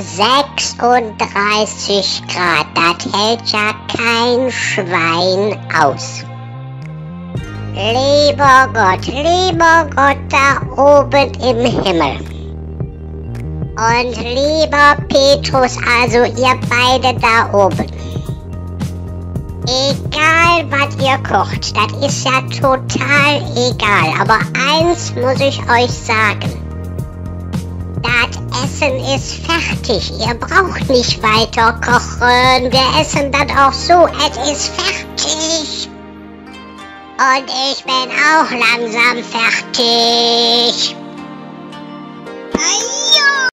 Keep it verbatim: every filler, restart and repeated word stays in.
sechsunddreißig Grad, das hält ja kein Schwein aus. Lieber Gott, lieber Gott da oben im Himmel. Und lieber Petrus, also ihr beide da oben. Egal, was ihr kocht, das ist ja total egal. Aber eins muss ich euch sagen. Das Essen ist fertig. Ihr braucht nicht weiter kochen. Wir essen das auch so. Es ist fertig. Und ich bin auch langsam fertig.